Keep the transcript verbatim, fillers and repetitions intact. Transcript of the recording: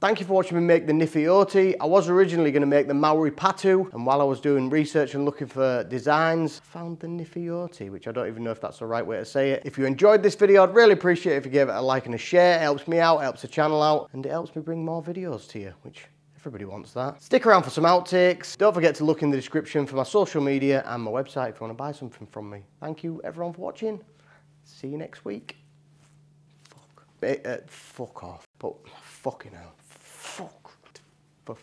Thank you for watching me make the Nifo'oti. I was originally going to make the Maori Patu, and while I was doing research and looking for designs, I found the Nifo'oti, which I don't even know if that's the right way to say it. If you enjoyed this video, I'd really appreciate it if you gave it a like and a share. It helps me out, it helps the channel out, and it helps me bring more videos to you, which everybody wants that. Stick around for some outtakes. Don't forget to look in the description for my social media and my website if you want to buy something from me. Thank you, everyone, for watching. See you next week. Fuck. It, uh, fuck off. But fucking hell. Fuck.